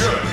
should.